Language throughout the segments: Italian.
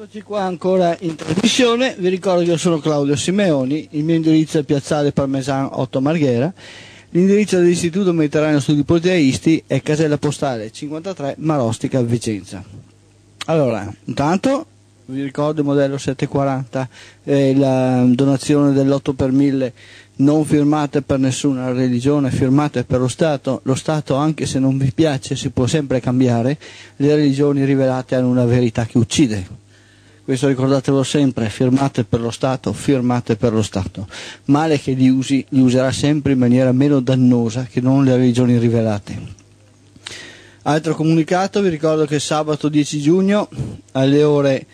Eccoci qua ancora in trasmissione, vi ricordo che io sono Claudio Simeoni, il mio indirizzo è Piazzale Parmesan 8 Marghera, l'indirizzo dell'Istituto Mediterraneo Studi Proteisti è Casella Postale 53 Marostica Vicenza. Allora, intanto vi ricordo il modello 740, la donazione dell'8 per 1000, non firmate per nessuna religione, firmate per lo Stato anche se non vi piace si può sempre cambiare, le religioni rivelate hanno una verità che uccide. Questo ricordatevelo sempre, firmate per lo Stato, firmate per lo Stato. Male che li userà sempre in maniera meno dannosa che non le religioni rivelate. Altro comunicato, vi ricordo che sabato 10 giugno alle ore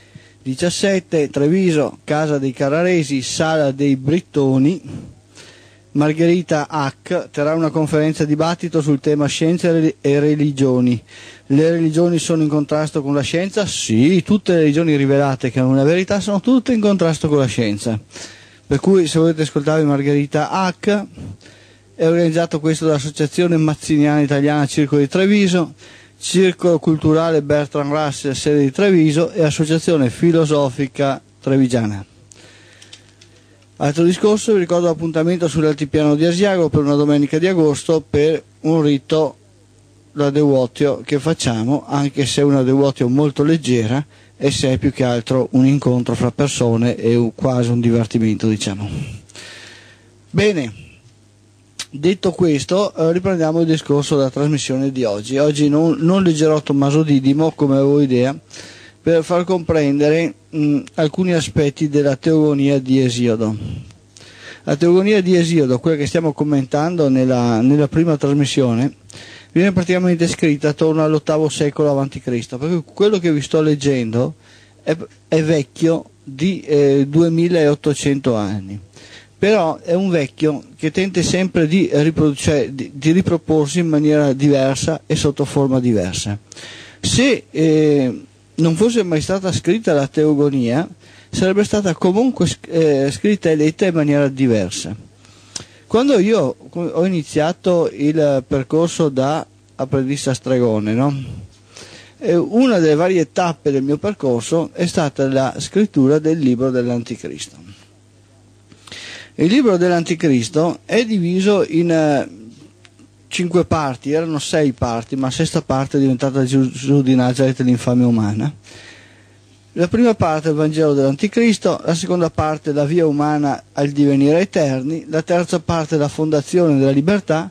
17, Treviso, Casa dei Carraresi, Sala dei Brittoni, Margherita Hack terrà una conferenza dibattito sul tema scienze e religioni. Le religioni sono in contrasto con la scienza? Sì, tutte le religioni rivelate che hanno una verità sono tutte in contrasto con la scienza. Per cui se volete ascoltarvi Margherita Hack, è organizzato questo dall'Associazione Mazziniana Italiana Circolo di Treviso, Circolo Culturale Bertrand Russell sede di Treviso e Associazione Filosofica Trevigiana. Altro discorso, vi ricordo l'appuntamento sull'altipiano di Asiago per una domenica di agosto per un rito da devotio che facciamo, anche se è una devotio molto leggera e se è più che altro un incontro fra persone e quasi un divertimento, diciamo. Bene, detto questo riprendiamo il discorso della trasmissione di oggi. Oggi non leggerò Tommaso Didimo come avevo idea, per far comprendere alcuni aspetti della Teogonia di Esiodo. La Teogonia di Esiodo, quella che stiamo commentando nella prima trasmissione, viene praticamente scritta attorno all'8 secolo a.C., perché quello che vi sto leggendo è vecchio di 2800 anni, però è un vecchio che tenta sempre di riproporsi in maniera diversa e sotto forma diversa. Se non fosse mai stata scritta la Teogonia, sarebbe stata comunque scritta e letta in maniera diversa. Quando io ho iniziato il percorso da Apprendista Stregone, no? Una delle varie tappe del mio percorso è stata la scrittura del Libro dell'Anticristo. Il Libro dell'Anticristo è diviso in 5 parti, erano 6 parti, ma la sesta parte è diventata Gesù di Nazareth, l'infamia umana. La prima parte è il Vangelo dell'Anticristo, la seconda parte è la via umana al divenire eterni, la terza parte è la fondazione della libertà,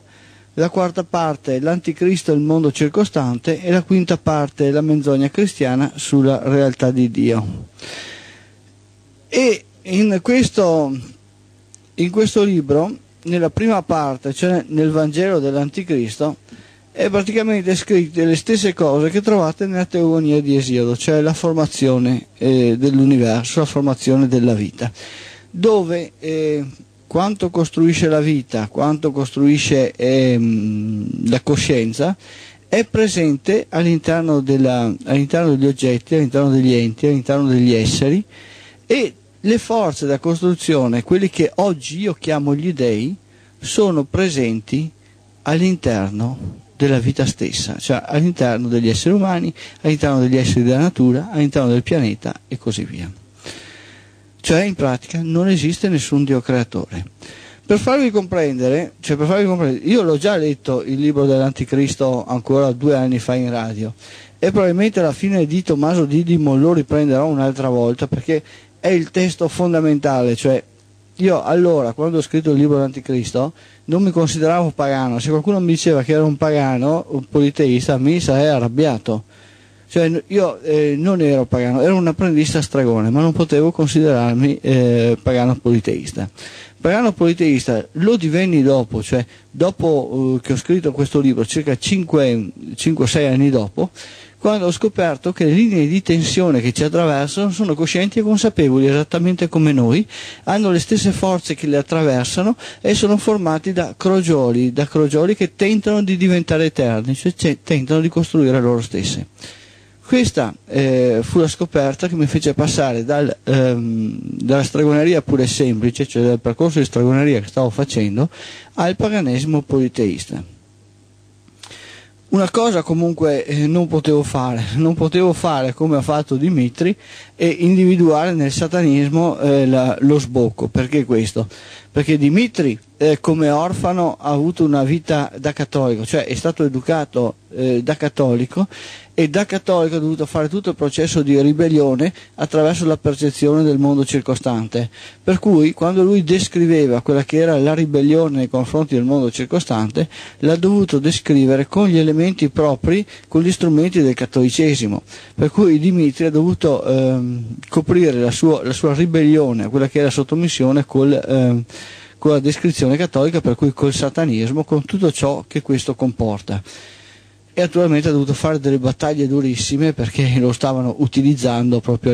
la quarta parte è l'Anticristo e il mondo circostante e la quinta parte è la menzogna cristiana sulla realtà di Dio. E in questo libro, nella prima parte, cioè nel Vangelo dell'Anticristo, è praticamente scritte le stesse cose che trovate nella Teogonia di Esiodo, cioè la formazione dell'universo, la formazione della vita, dove quanto costruisce la vita, quanto costruisce la coscienza, è presente all'interno degli oggetti, all'interno degli enti, all'interno degli esseri, e le forze della costruzione, quelli che oggi io chiamo gli dèi, sono presenti all'interno della vita stessa, cioè all'interno degli esseri umani, all'interno degli esseri della natura, all'interno del pianeta e così via. Cioè in pratica non esiste nessun Dio creatore. Per farvi comprendere, io l'ho già letto il Libro dell'Anticristo ancora 2 anni fa in radio e probabilmente alla fine di Tommaso Didimo lo riprenderò un'altra volta, perché è il testo fondamentale. Cioè io allora, quando ho scritto il Libro dell'Anticristo, non mi consideravo pagano. Se qualcuno mi diceva che ero un pagano, un politeista, mi sarei arrabbiato. Cioè io non ero pagano, ero un apprendista stregone, ma non potevo considerarmi pagano politeista. Pagano politeista lo divenni dopo, cioè dopo che ho scritto questo libro, circa 5-6 anni dopo, quando ho scoperto che le linee di tensione che ci attraversano sono coscienti e consapevoli, esattamente come noi, hanno le stesse forze che le attraversano e sono formati da crogioli che tentano di diventare eterni, cioè tentano di costruire loro stesse. Questa fu la scoperta che mi fece passare dalla stregoneria pure semplice, cioè dal percorso di stregoneria che stavo facendo, al paganesimo politeista. Una cosa comunque non potevo fare come ha fatto Dimitri, e individuare nel satanismo lo sbocco. Perché questo? Perché Dimitri come orfano ha avuto una vita da cattolico, cioè è stato educato da cattolico, e da cattolico ha dovuto fare tutto il processo di ribellione attraverso la percezione del mondo circostante, per cui quando lui descriveva quella che era la ribellione nei confronti del mondo circostante, l'ha dovuto descrivere con gli elementi propri, con gli strumenti del cattolicesimo, per cui Dimitri ha dovuto coprire la sua ribellione, quella che era sottomissione, con la descrizione cattolica, per cui col satanismo, con tutto ciò che questo comporta. E naturalmente ha dovuto fare delle battaglie durissime, perché lo stavano utilizzando proprio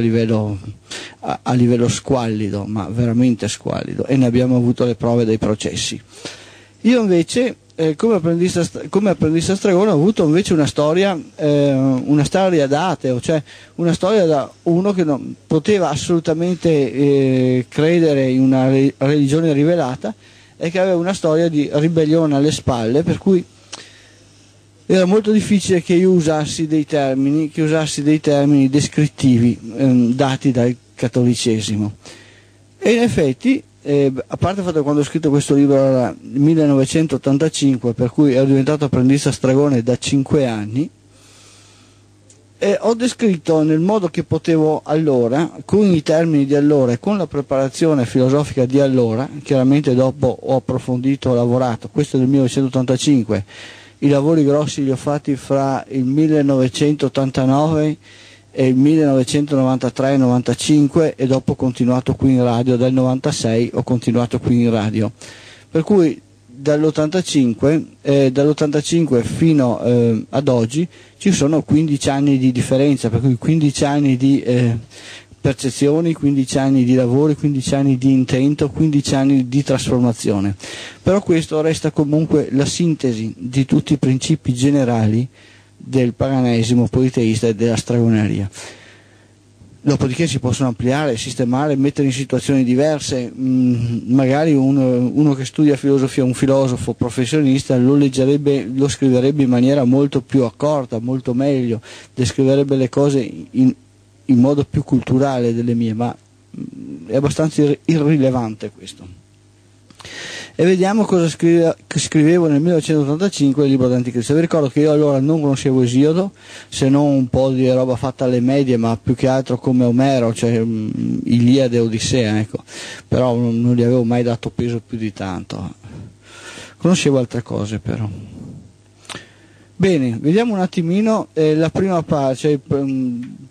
a livello squallido, ma veramente squallido, e ne abbiamo avuto le prove dei processi. Io invece, come apprendista stregone, ho avuto invece una storia da ateo, cioè una storia da uno che non poteva assolutamente credere in una religione rivelata, e che aveva una storia di ribellione alle spalle, per cui era molto difficile che io usassi dei termini, descrittivi dati dal cattolicesimo. E in effetti, a parte il fatto che quando ho scritto questo libro era 1985, per cui ero diventato apprendista stregone da 5 anni, e ho descritto nel modo che potevo allora, con i termini di allora e con la preparazione filosofica di allora. Chiaramente dopo ho approfondito, ho lavorato, questo è del 1985, i lavori grossi li ho fatti fra il 1989 e il 1993-95, e dopo ho continuato qui in radio, dal 96 ho continuato qui in radio, per cui dall'85 fino ad oggi ci sono 15 anni di differenza, per cui 15 anni di percezioni, 15 anni di lavoro, 15 anni di intento, 15 anni di trasformazione. Però questo resta comunque la sintesi di tutti i principi generali del paganesimo politeista e della stregoneria. Dopodiché si possono ampliare, sistemare, mettere in situazioni diverse. Magari uno che studia filosofia, un filosofo professionista, lo scriverebbe in maniera molto più accorta, molto meglio, descriverebbe le cose in modo più culturale delle mie, ma è abbastanza irrilevante questo. E vediamo cosa scrivevo nel 1985 il Libro dell'Anticristo. Vi ricordo che io allora non conoscevo Esiodo, se non un po' di roba fatta alle medie, ma più che altro come Omero, cioè Iliade e Odissea, ecco. Però non gli avevo mai dato peso più di tanto, conoscevo altre cose però. Bene, vediamo un attimino la prima parte, cioè,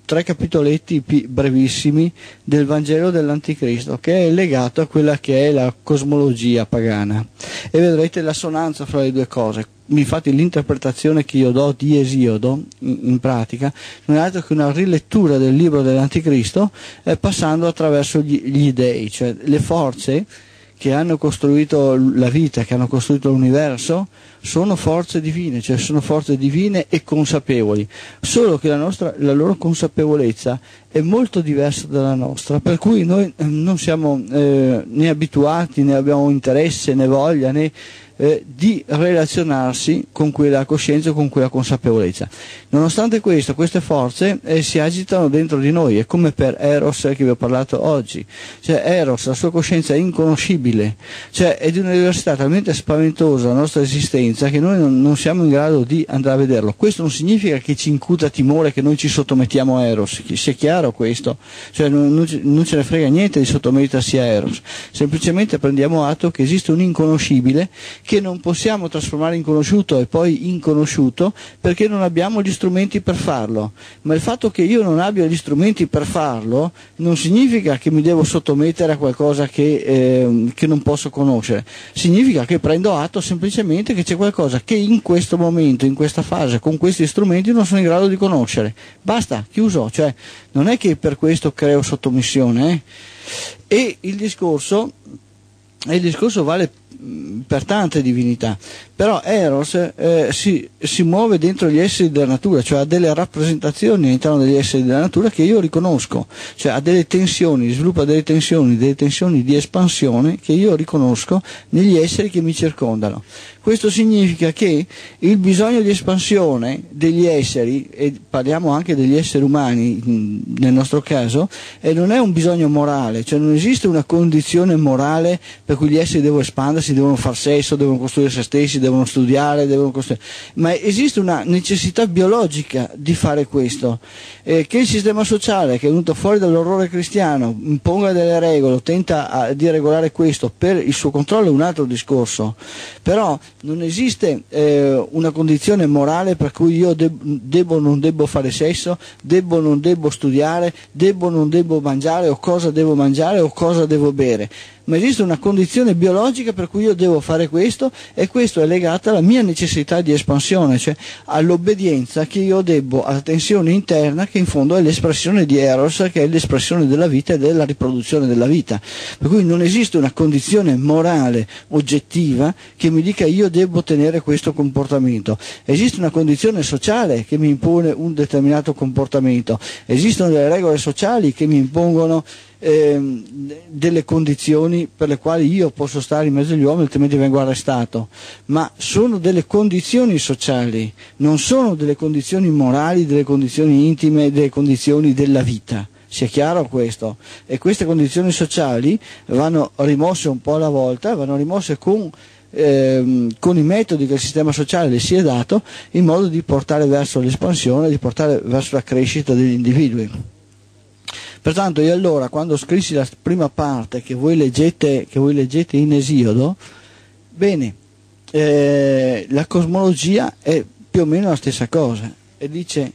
tre capitoletti brevissimi del Vangelo dell'Anticristo, che è legato a quella che è la cosmologia pagana, e vedrete l'assonanza fra le due cose. Infatti l'interpretazione che io do di Esiodo, in pratica, non è altro che una rilettura del Libro dell'Anticristo, passando attraverso gli dei, cioè le forze che hanno costruito la vita, che hanno costruito l'universo, sono forze divine, cioè sono forze divine e consapevoli, solo che la loro consapevolezza è molto diversa dalla nostra, per cui noi non siamo né abituati, né abbiamo interesse, né voglia, né di relazionarsi con quella coscienza, con quella consapevolezza. Nonostante questo, queste forze si agitano dentro di noi, è come per Eros che vi ho parlato oggi, cioè Eros, la sua coscienza è inconoscibile, cioè è di una diversità talmente spaventosa la nostra esistenza che noi non siamo in grado di andare a vederlo. Questo non significa che ci incuta timore, che noi ci sottomettiamo a Eros, sia chiaro questo, cioè non ce ne frega niente di sottomettersi a Eros, semplicemente prendiamo atto che esiste un inconoscibile che non possiamo trasformare in conosciuto e poi inconosciuto, perché non abbiamo gli strumenti per farlo. Ma il fatto che io non abbia gli strumenti per farlo non significa che mi devo sottomettere a qualcosa che non posso conoscere, significa che prendo atto semplicemente che c'è qualcosa che in questo momento, in questa fase, con questi strumenti non sono in grado di conoscere. Basta, chiuso, cioè non è che per questo creo sottomissione. E il discorso vale per tante divinità, però Eros si muove dentro gli esseri della natura, cioè ha delle rappresentazioni all'interno degli esseri della natura che io riconosco, cioè ha delle tensioni, sviluppa delle tensioni di espansione che io riconosco negli esseri che mi circondano. Questo significa che il bisogno di espansione degli esseri, e parliamo anche degli esseri umani nel nostro caso, e non è un bisogno morale, cioè non esiste una condizione morale per cui gli esseri devono espandersi, devono far sesso, devono costruire se stessi, devono studiare, devono costruire, ma esiste una necessità biologica di fare questo, che il sistema sociale, che è venuto fuori dall'orrore cristiano, imponga delle regole, tenta di regolare questo per il suo controllo, è un altro discorso, però non esiste una condizione morale per cui io debbo o non debbo fare sesso, debbo o non debbo studiare, debbo o non debbo mangiare, o cosa devo mangiare o cosa devo bere, ma esiste una condizione biologica per cui io devo fare questo, e questo è legato alla mia necessità di espansione, cioè all'obbedienza che io debbo alla tensione interna, che in fondo è l'espressione di Eros, che è l'espressione della vita e della riproduzione della vita, per cui non esiste una condizione morale oggettiva che mi dica io devo tenere questo comportamento, esiste una condizione sociale che mi impone un determinato comportamento, esistono delle regole sociali che mi impongono delle condizioni per le quali io posso stare in mezzo agli uomini, altrimenti vengo arrestato, ma sono delle condizioni sociali, non sono delle condizioni morali, delle condizioni intime, delle condizioni della vita. Sia chiaro questo, e queste condizioni sociali vanno rimosse un po' alla volta, vanno rimosse con i metodi che il sistema sociale le si è dato, in modo di portare verso l'espansione, di portare verso la crescita degli individui. Pertanto io allora, quando scrissi la prima parte che voi leggete in Esiodo, bene, la cosmologia è più o meno la stessa cosa, e dice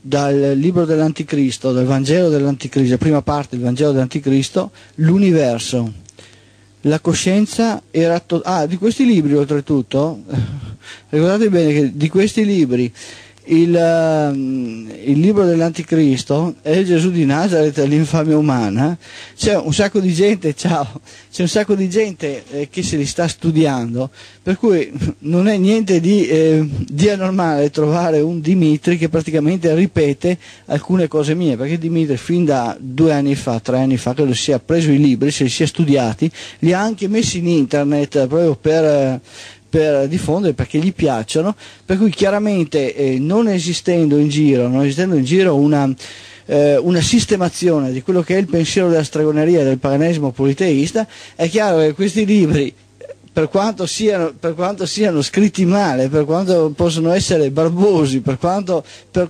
dal libro dell'Anticristo, dal Vangelo dell'Anticristo, la prima parte del Vangelo dell'Anticristo, l'universo, la coscienza era... di questi libri oltretutto, ricordate bene che di questi libri, il libro dell'Anticristo è Gesù di Nazareth, l'infamia umana, c'è un sacco di gente, che se li sta studiando, per cui non è niente di anormale trovare un Dimitri che praticamente ripete alcune cose mie, perché Dimitri fin da 2 anni fa, 3 anni fa, che lo sia preso i libri, se li sia studiati, li ha anche messi in internet proprio per diffondere, perché gli piacciono, per cui chiaramente non esistendo in giro una sistemazione di quello che è il pensiero della stregoneria e del paganesimo politeista, è chiaro che questi libri, per quanto siano scritti male, per quanto possono essere barbosi,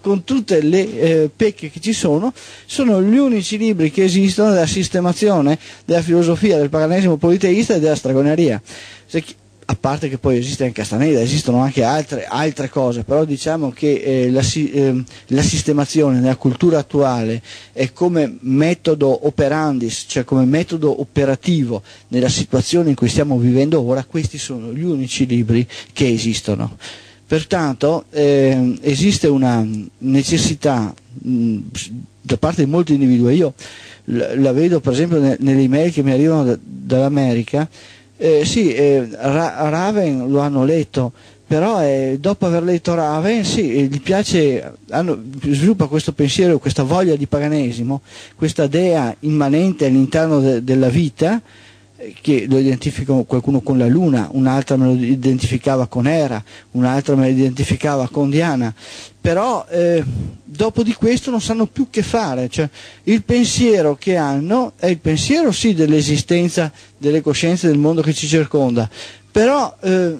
con tutte le pecche che ci sono gli unici libri che esistono della sistemazione della filosofia del paganesimo politeista e della stregoneria. A parte che poi esiste anche Castaneda, esistono anche altre cose, però diciamo che la sistemazione nella cultura attuale è come metodo operandis, cioè come metodo operativo nella situazione in cui stiamo vivendo ora, questi sono gli unici libri che esistono. Pertanto esiste una necessità da parte di molti individui, io la vedo per esempio nelle email che mi arrivano dall'America. Raven lo hanno letto, però dopo aver letto Raven gli piace, sviluppa questo pensiero, questa voglia di paganesimo, questa dea immanente all'interno della vita, che lo identifica qualcuno con la luna, un'altra me lo identificava con Era, un'altra me lo identificava con Diana, però dopo di questo non sanno più che fare, cioè il pensiero che hanno è il pensiero sì dell'esistenza delle coscienze del mondo che ci circonda, però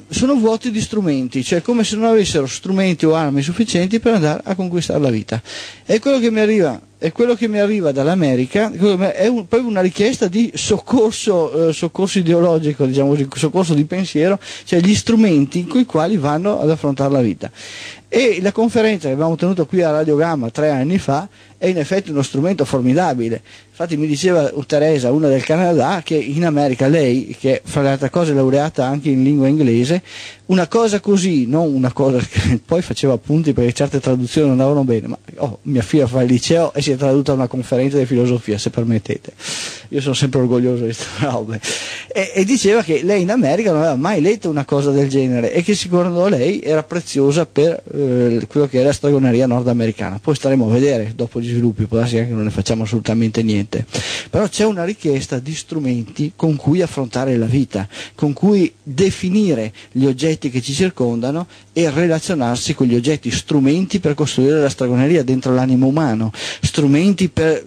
sono vuoti di strumenti, cioè come se non avessero strumenti o armi sufficienti per andare a conquistare la vita. E quello che mi arriva dall'America è proprio una richiesta di soccorso ideologico, diciamo così, soccorso di pensiero, cioè gli strumenti con i quali vanno ad affrontare la vita. E la conferenza che abbiamo tenuto qui a Radio Gamma 3 anni fa è in effetti uno strumento formidabile. Infatti mi diceva Teresa, una del Canada, che in America lei, che fra le altre cose è laureata anche in lingua inglese, una cosa così, non una cosa che poi faceva appunti perché certe traduzioni non andavano bene, ma mia figlia fa il liceo e si è tradotta a una conferenza di filosofia, se permettete, io sono sempre orgoglioso di queste robe, e diceva che lei in America non aveva mai letto una cosa del genere e che secondo lei era preziosa per quello che era la stregoneria nordamericana. Poi staremo a vedere dopo gli sviluppi, può darsi anche che non ne facciamo assolutamente niente, però c'è una richiesta di strumenti con cui affrontare la vita, con cui definire gli oggetti che ci circondano e relazionarsi con gli oggetti, strumenti per costruire la stregoneria dentro l'animo umano, strumenti per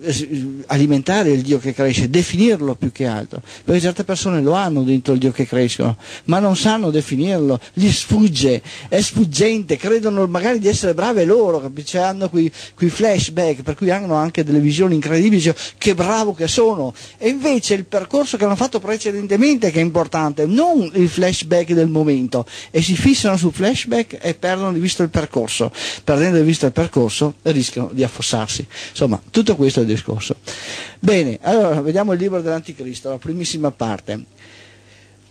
alimentare il Dio che cresce, definirlo più che altro, perché certe persone lo hanno dentro il Dio che crescono, ma non sanno definirlo, gli sfugge, è sfuggente, credono magari di essere brave loro, capisci? Hanno quei flashback, per cui hanno anche delle visioni incredibili, cioè, che bravo che sono, e invece il percorso che hanno fatto precedentemente che è importante, non il flashback del momento, e si fissano sul flashback e perdono di vista il percorso, perdendo di vista il percorso rischiano di affossarsi. Insomma, tutto questo è il discorso. Bene, allora vediamo il libro dell'Anticristo, la primissima parte.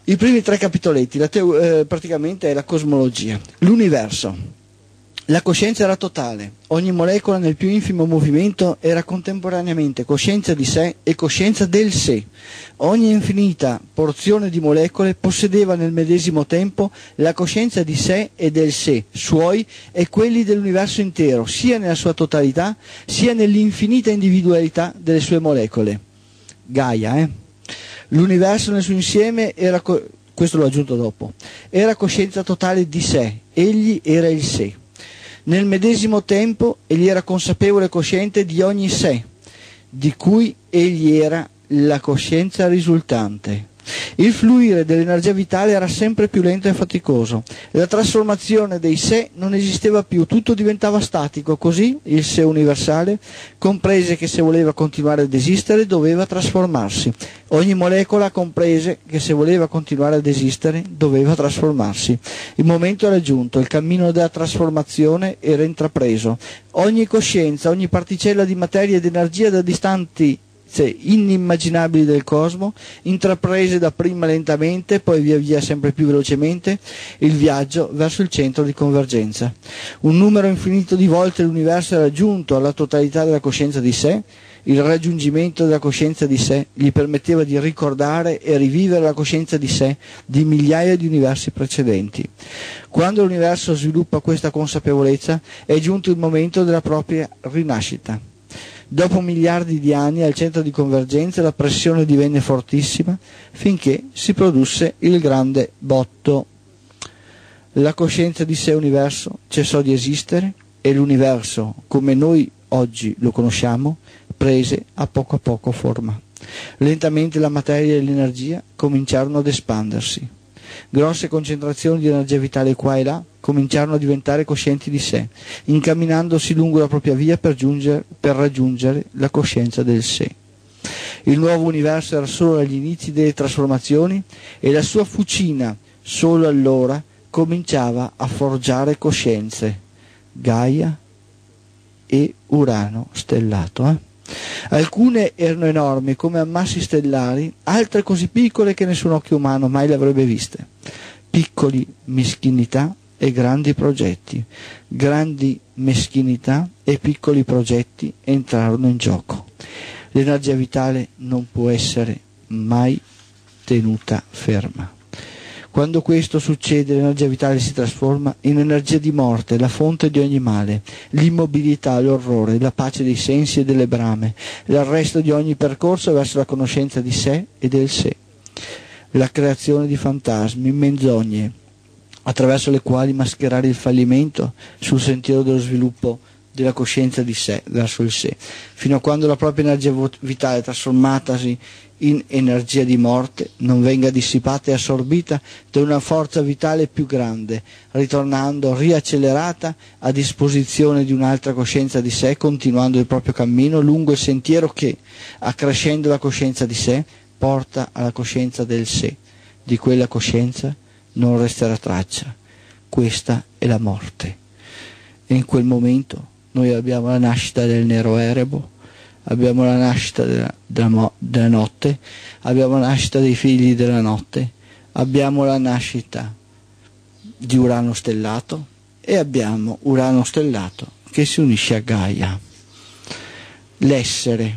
I primi tre capitoletti, praticamente è la cosmologia, l'universo. La coscienza era totale, ogni molecola nel più infimo movimento era contemporaneamente coscienza di sé e coscienza del sé. Ogni infinita porzione di molecole possedeva nel medesimo tempo la coscienza di sé e del sé, suoi e quelli dell'universo intero, sia nella sua totalità, sia nell'infinita individualità delle sue molecole. Gaia, L'universo nel suo insieme era, questo l'ho aggiunto dopo, era coscienza totale di sé, egli era il sé. Nel medesimo tempo egli era consapevole e cosciente di ogni sé, di cui egli era la coscienza risultante. Il fluire dell'energia vitale era sempre più lento e faticoso. La trasformazione dei sé non esisteva più, tutto diventava statico. Così il sé universale comprese che se voleva continuare ad esistere doveva trasformarsi. Ogni molecola comprese che se voleva continuare ad esistere doveva trasformarsi. Il momento era giunto, il cammino della trasformazione era intrapreso. Ogni coscienza, ogni particella di materia ed energia da distanti inimmaginabili del cosmo intraprese dapprima lentamente, poi via via sempre più velocemente il viaggio verso il centro di convergenza. Un numero infinito di volte l'universo era giunto alla totalità della coscienza di sé. Il raggiungimento della coscienza di sé gli permetteva di ricordare e rivivere la coscienza di sé di migliaia di universi precedenti. Quando l'universo sviluppa questa consapevolezza è giunto il momento della propria rinascita. Dopo miliardi di anni al centro di convergenza la pressione divenne fortissima finché si produsse il grande botto. La coscienza di sé universo cessò di esistere e l'universo, come noi oggi lo conosciamo, prese a poco forma. Lentamente la materia e l'energia cominciarono ad espandersi. Grosse concentrazioni di energia vitale qua e là cominciarono a diventare coscienti di sé, incamminandosi lungo la propria via per raggiungere la coscienza del sé. Il nuovo universo era solo agli inizi delle trasformazioni e la sua fucina solo allora cominciava a forgiare coscienze, Gaia e Urano stellato. Alcune erano enormi come ammassi stellari, altre così piccole che nessun occhio umano mai le avrebbe viste. Piccoli meschinità e grandi progetti, grandi meschinità e piccoli progetti entrarono in gioco. L'energia vitale non può essere mai tenuta ferma. Quando questo succede, l'energia vitale si trasforma in energia di morte, la fonte di ogni male, l'immobilità, l'orrore, la pace dei sensi e delle brame, l'arresto di ogni percorso verso la conoscenza di sé e del sé, la creazione di fantasmi, menzogne, attraverso le quali mascherare il fallimento sul sentiero dello sviluppo della coscienza di sé verso il sé, fino a quando la propria energia vitale, trasformatasi in energia di morte, non venga dissipata e assorbita da una forza vitale più grande, ritornando riaccelerata a disposizione di un'altra coscienza di sé, continuando il proprio cammino lungo il sentiero che, accrescendo la coscienza di sé, porta alla coscienza del sé. Di quella coscienza non resterà traccia. Questa è la morte. E in quel momento Noi abbiamo la nascita del nero erebo, abbiamo la nascita della notte, abbiamo la nascita dei figli della notte, abbiamo la nascita di Urano stellato e abbiamo Urano stellato che si unisce a Gaia. L'essere,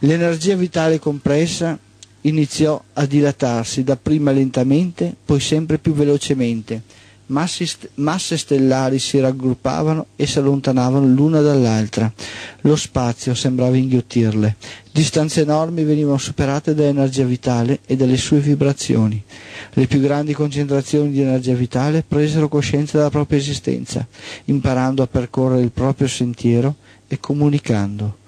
l'energia vitale compressa iniziò a dilatarsi dapprima lentamente, poi sempre più velocemente. Masse stellari si raggruppavano e si allontanavano l'una dall'altra. Lo spazio sembrava inghiottirle. Distanze enormi venivano superate dall'energia vitale e dalle sue vibrazioni. Le più grandi concentrazioni di energia vitale presero coscienza della propria esistenza, imparando a percorrere il proprio sentiero e comunicando.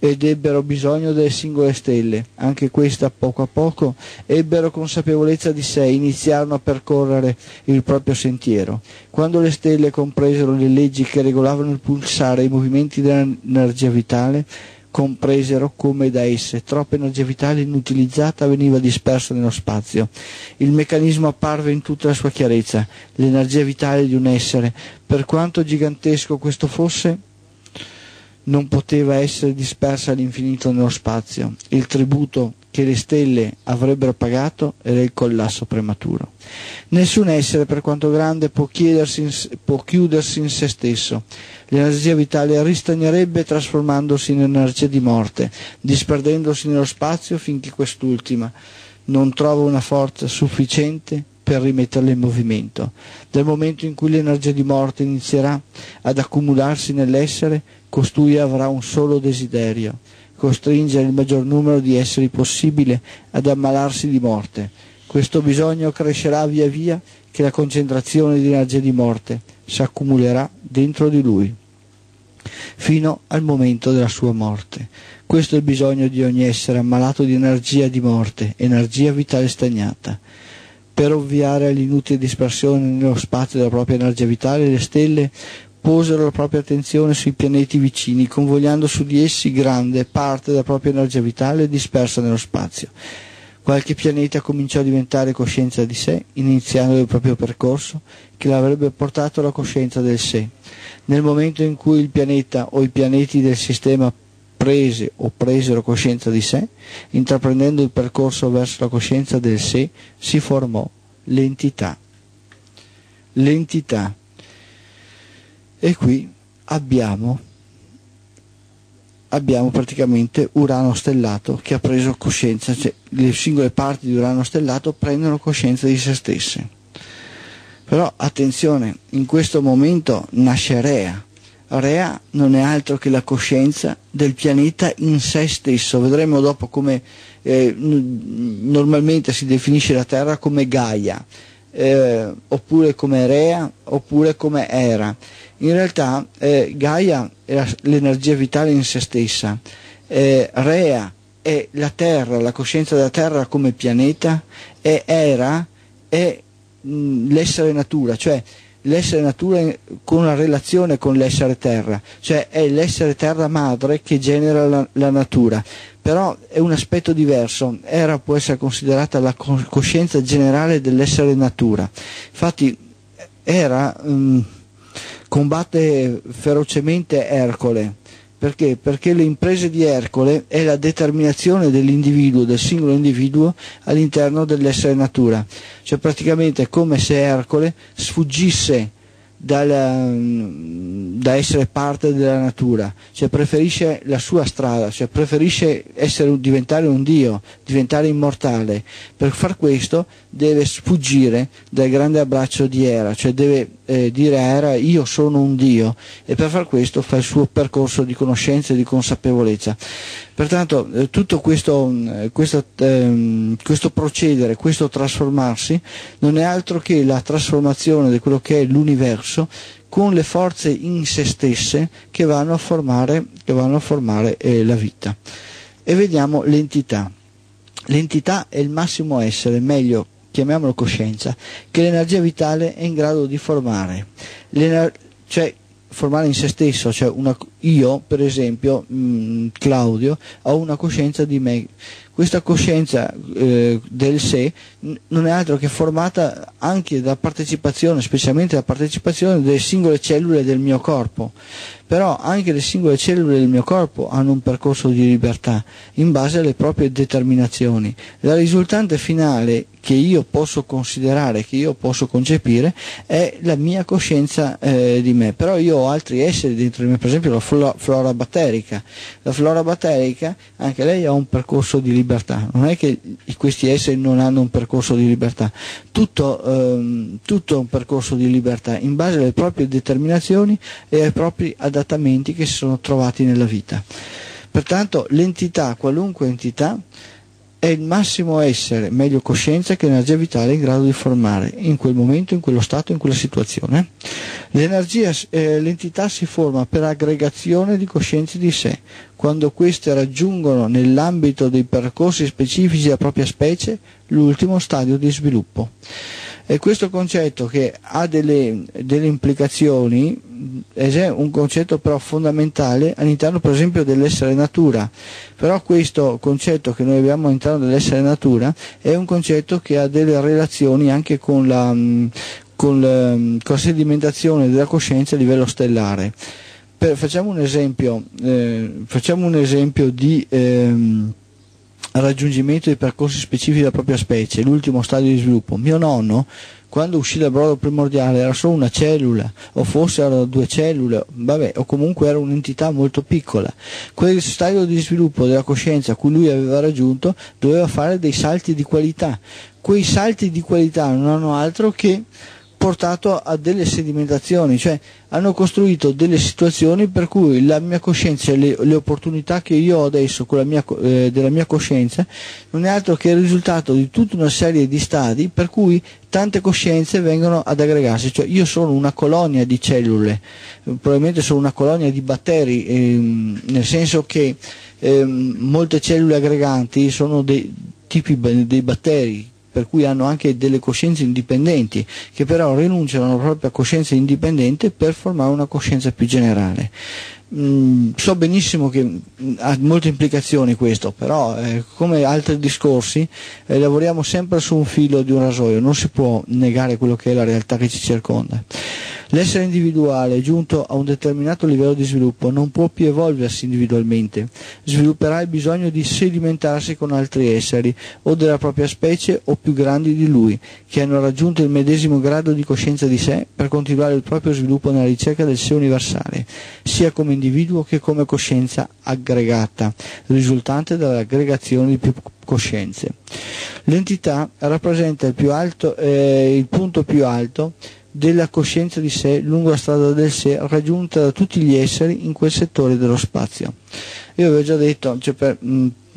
Ed ebbero bisogno delle singole stelle, anche questa poco a poco ebbero consapevolezza di sé, iniziarono a percorrere il proprio sentiero. Quando le stelle compresero le leggi che regolavano il pulsare e i movimenti dell'energia vitale, compresero come da esse troppa energia vitale inutilizzata veniva dispersa nello spazio. Il meccanismo apparve in tutta la sua chiarezza, l'energia vitale di un essere, per quanto gigantesco questo fosse, non poteva essere dispersa all'infinito nello spazio. Il tributo che le stelle avrebbero pagato era il collasso prematuro. Nessun essere, per quanto grande, può chiudersi in se stesso. L'energia vitale ristagnerebbe trasformandosi in energia di morte, disperdendosi nello spazio finché quest'ultima non trova una forza sufficiente per rimetterla in movimento. Dal momento in cui l'energia di morte inizierà ad accumularsi nell'essere, costui avrà un solo desiderio: costringere il maggior numero di esseri possibile ad ammalarsi di morte. Questo bisogno crescerà via via che la concentrazione di energia di morte si accumulerà dentro di lui, fino al momento della sua morte. Questo è il bisogno di ogni essere ammalato di energia di morte, energia vitale stagnata. Per ovviare all'inutile dispersione nello spazio della propria energia vitale, le stelle posero la propria attenzione sui pianeti vicini, convogliando su di essi grande parte della propria energia vitale dispersa nello spazio. Qualche pianeta cominciò a diventare coscienza di sé, iniziando il proprio percorso che l'avrebbe portato alla coscienza del sé. Nel momento in cui il pianeta o i pianeti del sistema presero coscienza di sé, intraprendendo il percorso verso la coscienza del sé, si formò l'entità. L'entità. E qui abbiamo praticamente Urano stellato che ha preso coscienza, cioè le singole parti di Urano stellato prendono coscienza di se stesse. Però attenzione, in questo momento nasce Rea. Rea non è altro che la coscienza del pianeta in sé stesso. Vedremo dopo come normalmente si definisce la Terra come Gaia, oppure come Rea, oppure come Era. In realtà Gaia è l'energia vitale in se stessa, Rea è la Terra, la coscienza della Terra come pianeta, e Era è l'essere natura, cioè l'essere natura con una relazione con l'essere Terra, cioè è l'essere Terra madre che genera la natura. Però è un aspetto diverso. Era può essere considerata la coscienza generale dell'essere natura. Infatti Era combatte ferocemente Ercole. Perché? Perché le imprese di Ercole è la determinazione dell'individuo, del singolo individuo all'interno dell'essere natura. Cioè praticamente è come se Ercole sfuggisse da essere parte della natura, cioè preferisce la sua strada, cioè preferisce diventare un dio, diventare immortale. Per far questo deve sfuggire dal grande abbraccio di Era, cioè deve dire a Era: io sono un dio, e per far questo fa il suo percorso di conoscenza e di consapevolezza. Pertanto tutto questo procedere, questo trasformarsi non è altro che la trasformazione di quello che è l'universo con le forze in se stesse che vanno a formare, la vita. E vediamo l'entità. L'entità è il massimo essere, meglio chiamiamolo coscienza, che l'energia vitale è in grado di formare. Formare in se stesso, cioè io per esempio Claudio ho una coscienza di me, Questa coscienza del sé non è altro che formata anche da partecipazione, specialmente la partecipazione delle singole cellule del mio corpo. Però anche le singole cellule del mio corpo hanno un percorso di libertà in base alle proprie determinazioni. La risultante finale che io posso considerare, che io posso concepire, è la mia coscienza di me. Però io ho altri esseri dentro di me, per esempio la flora batterica. La flora batterica, anche lei ha un percorso di libertà. Non è che questi esseri non hanno un percorso di libertà. Tutto è un percorso di libertà in base alle proprie determinazioni e ai propri adattamenti che si sono trovati nella vita. Pertanto l'entità, qualunque entità, è il massimo essere, meglio coscienza, che l'energia vitale è in grado di formare in quel momento, in quello stato, in quella situazione. L'entità si forma per aggregazione di coscienze di sé, quando queste raggiungono nell'ambito dei percorsi specifici della propria specie l'ultimo stadio di sviluppo. E questo concetto, che ha delle implicazioni, è un concetto però fondamentale all'interno per esempio dell'essere natura. Però questo concetto che noi abbiamo all'interno dell'essere natura è un concetto che ha delle relazioni anche con la sedimentazione della coscienza a livello stellare. Facciamo un esempio di raggiungimento dei percorsi specifici della propria specie, l'ultimo stadio di sviluppo. Mio nonno, quando uscì dal brodo primordiale, era solo una cellula, o forse erano due cellule, o comunque era un'entità molto piccola. Quel stadio di sviluppo della coscienza a cui lui aveva raggiunto doveva fare dei salti di qualità. Quei salti di qualità non hanno altro che portato a delle sedimentazioni, cioè hanno costruito delle situazioni per cui la mia coscienza e le opportunità che io ho adesso con della mia coscienza non è altro che il risultato di tutta una serie di stadi per cui tante coscienze vengono ad aggregarsi. Cioè io sono una colonia di cellule, probabilmente sono una colonia di batteri, nel senso che molte cellule aggreganti sono dei batteri, per cui hanno anche delle coscienze indipendenti, che però rinunciano alla propria coscienza indipendente per formare una coscienza più generale. So benissimo che ha molte implicazioni questo, però come altri discorsi lavoriamo sempre su un filo di un rasoio, non si può negare quello che è la realtà che ci circonda. L'essere individuale, giunto a un determinato livello di sviluppo, non può più evolversi individualmente, svilupperà il bisogno di sedimentarsi con altri esseri o della propria specie o più grandi di lui, che hanno raggiunto il medesimo grado di coscienza di sé, per continuare il proprio sviluppo nella ricerca del sé universale, sia come individuo che come coscienza aggregata, risultante dall'aggregazione di più coscienze. L'entità rappresenta il punto più alto della coscienza di sé lungo la strada del sé raggiunta da tutti gli esseri in quel settore dello spazio. Io avevo già detto, cioè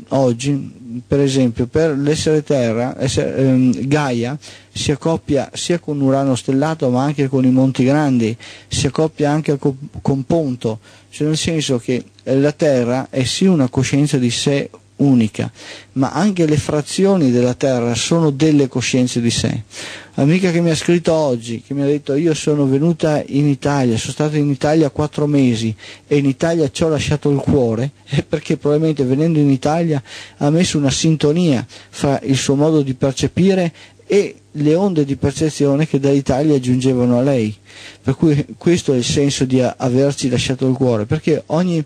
oggi per esempio per l'essere Terra, Gaia si accoppia sia con Urano stellato ma anche con i Monti Grandi, si accoppia anche con Ponto, cioè nel senso che la Terra è sì una coscienza di sé unica, ma anche le frazioni della Terra sono delle coscienze di sé. L'amica che mi ha scritto oggi, che mi ha detto io sono venuta in Italia, sono stata in Italia 4 mesi e in Italia ci ho lasciato il cuore, è perché probabilmente venendo in Italia ha messo una sintonia fra il suo modo di percepire e le onde di percezione che dall'Italia giungevano a lei, per cui questo è il senso di averci lasciato il cuore, perché ogni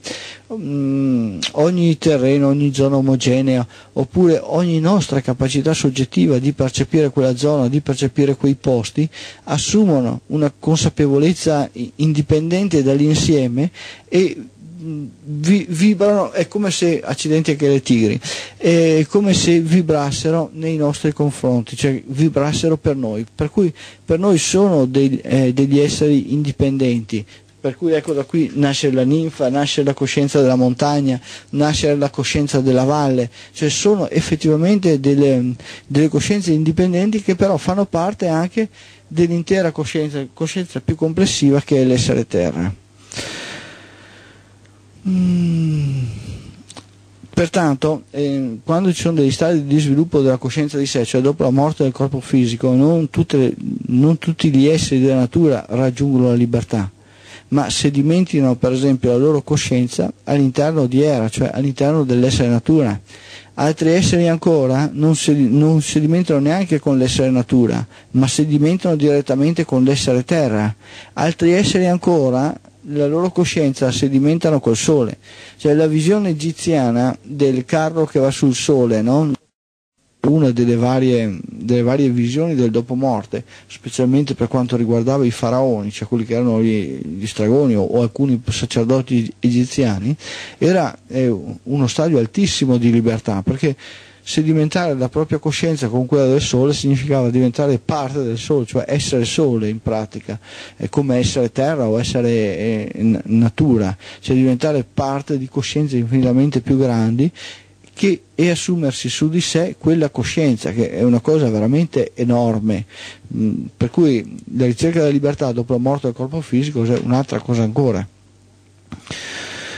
terreno, ogni zona omogenea, oppure ogni nostra capacità soggettiva di percepire quella zona, di percepire quei posti, assumono una consapevolezza indipendente dall'insieme e vibrano, è come se, accidenti anche le tigri, è come se vibrassero nei nostri confronti, cioè vibrassero per noi, per cui per noi sono degli esseri indipendenti, per cui ecco da qui nasce la ninfa, nasce la coscienza della montagna, nasce la coscienza della valle, cioè sono effettivamente delle coscienze indipendenti che però fanno parte anche dell'intera coscienza più complessiva che è l'essere Terra. Pertanto quando ci sono degli stadi di sviluppo della coscienza di sé, cioè dopo la morte del corpo fisico, non tutti gli esseri della natura raggiungono la libertà, ma sedimentano per esempio la loro coscienza all'interno di Era, cioè all'interno dell'essere natura, Altri esseri ancora non sedimentano neanche con l'essere natura, ma sedimentano direttamente con l'essere terra. Altri esseri ancora, la loro coscienza sedimentano col sole. Cioè la visione egiziana del carro che va sul sole, no? Una delle varie visioni del dopo morte, specialmente per quanto riguardava i faraoni, cioè quelli che erano gli stregoni o alcuni sacerdoti egiziani, era uno stadio altissimo di libertà, perché sedimentare la propria coscienza con quella del sole significava diventare parte del sole, cioè essere sole in pratica, è come essere terra o essere natura, cioè diventare parte di coscienze infinitamente più grandi e assumersi su di sé quella coscienza, che è una cosa veramente enorme, per cui la ricerca della libertà dopo la morte del corpo fisico è un'altra cosa ancora.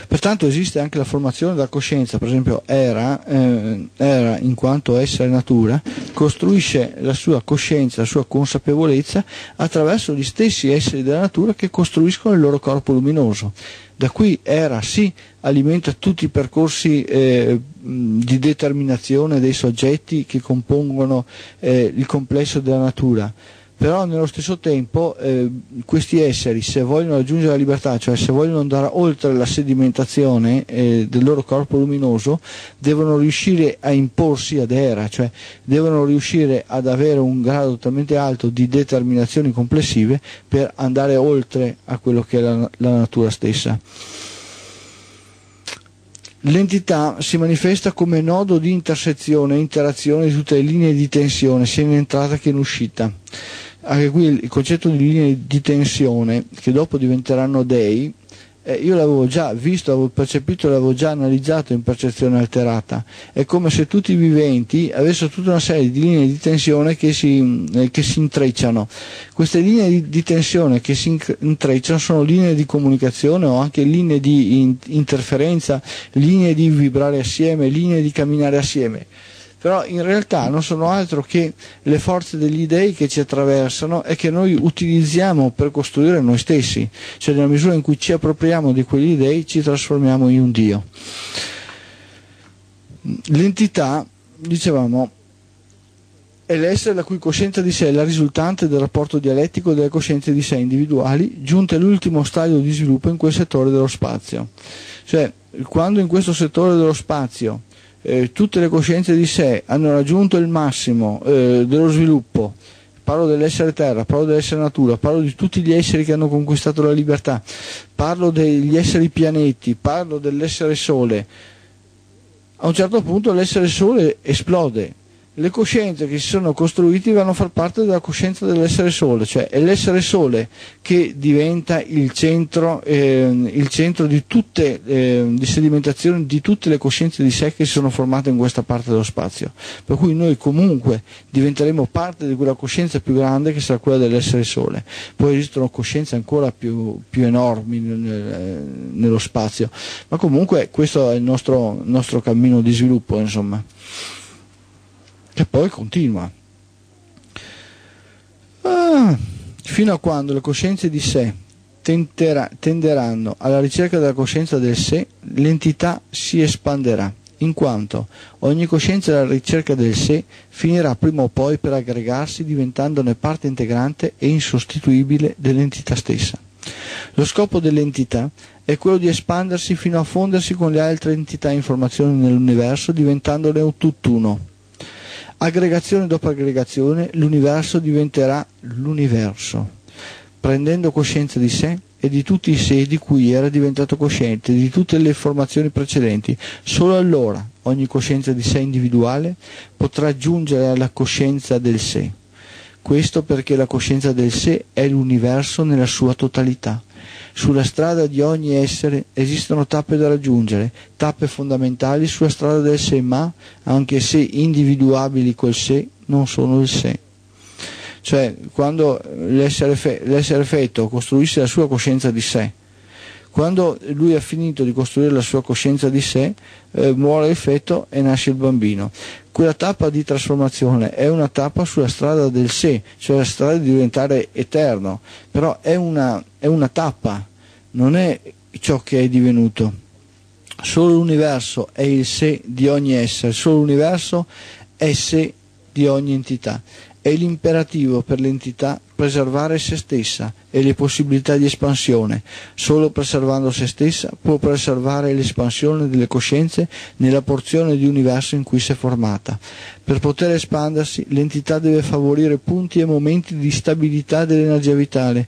Pertanto esiste anche la formazione della coscienza, per esempio Era in quanto essere natura costruisce la sua coscienza, la sua consapevolezza attraverso gli stessi esseri della natura che costruiscono il loro corpo luminoso. Da qui Era sì alimenta tutti i percorsi di determinazione dei soggetti che compongono il complesso della natura, però nello stesso tempo questi esseri, se vogliono raggiungere la libertà, cioè se vogliono andare oltre la sedimentazione del loro corpo luminoso, devono riuscire a imporsi ad Era, cioè devono riuscire ad avere un grado talmente alto di determinazioni complessive per andare oltre a quello che è la natura stessa. L'entità si manifesta come nodo di intersezione e interazione di tutte le linee di tensione, sia in entrata che in uscita. Anche qui il concetto di linee di tensione, che dopo diventeranno dei, io l'avevo già visto, l'avevo percepito, l'avevo già analizzato in percezione alterata. È come se tutti i viventi avessero tutta una serie di linee di tensione che si intrecciano. Queste linee di tensione che si intrecciano sono linee di comunicazione o anche linee di interferenza, linee di vibrare assieme, linee di camminare assieme. Però in realtà non sono altro che le forze degli dèi che ci attraversano e che noi utilizziamo per costruire noi stessi, cioè nella misura in cui ci appropriamo di quegli dèi ci trasformiamo in un Dio. L'entità, dicevamo, è l'essere la cui coscienza di sé è la risultante del rapporto dialettico delle coscienze di sé individuali, giunte all'ultimo stadio di sviluppo in quel settore dello spazio. Cioè, quando in questo settore dello spazio tutte le coscienze di sé hanno raggiunto il massimo dello sviluppo, parlo dell'essere terra, parlo dell'essere natura, parlo di tutti gli esseri che hanno conquistato la libertà, parlo degli esseri pianeti, parlo dell'essere sole, a un certo punto l'essere sole esplode. Le coscienze che si sono costruite vanno a far parte della coscienza dell'essere sole, cioè è l'essere sole che diventa il centro di tutte le sedimentazioni di tutte le coscienze di sé che si sono formate in questa parte dello spazio, per cui noi comunque diventeremo parte di quella coscienza più grande che sarà quella dell'essere sole. Poi esistono coscienze ancora più enormi nello spazio, ma comunque questo è il nostro cammino di sviluppo, insomma, che poi continua. Fino a quando le coscienze di sé tenderanno alla ricerca della coscienza del sé, l'entità si espanderà, in quanto ogni coscienza alla ricerca del sé finirà prima o poi per aggregarsi, diventandone parte integrante e insostituibile dell'entità stessa. Lo scopo dell'entità è quello di espandersi fino a fondersi con le altre entità e informazioni nell'universo, diventandone un tutt'uno. Aggregazione dopo aggregazione l'universo diventerà l'universo, prendendo coscienza di sé e di tutti i sé di cui era diventato cosciente, di tutte le informazioni precedenti. Solo allora ogni coscienza di sé individuale potrà giungere alla coscienza del sé. Questo perché la coscienza del sé è l'universo nella sua totalità. Sulla strada di ogni essere esistono tappe da raggiungere, tappe fondamentali sulla strada del sé, ma anche se individuabili col sé, non sono il sé. Cioè, quando l'essere feto costruisce la sua coscienza di sé, quando lui ha finito di costruire la sua coscienza di sé, muore il feto e nasce il bambino. Quella tappa di trasformazione è una tappa sulla strada del sé, cioè la strada di diventare eterno, però è una tappa, non è ciò che è divenuto. Solo l'universo è il sé di ogni essere, solo l'universo è sé di ogni entità. È l'imperativo per l'entità preservare se stessa e le possibilità di espansione. Solo preservando se stessa può preservare l'espansione delle coscienze nella porzione di universo in cui si è formata. Per poter espandersi, l'entità deve favorire punti e momenti di stabilità dell'energia vitale.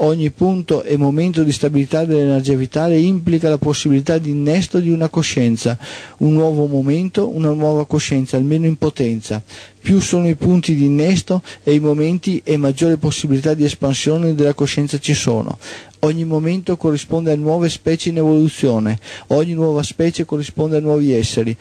Ogni punto e momento di stabilità dell'energia vitale implica la possibilità di innesto di una coscienza, un nuovo momento, una nuova coscienza, almeno in potenza. Più sono i punti di innesto e i momenti e maggiore possibilità di espansione della coscienza ci sono. Ogni momento corrisponde a nuove specie in evoluzione, ogni nuova specie corrisponde a nuovi esseri